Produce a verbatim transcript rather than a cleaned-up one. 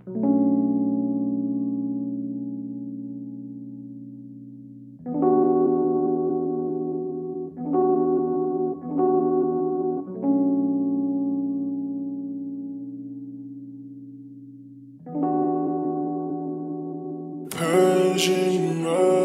Persian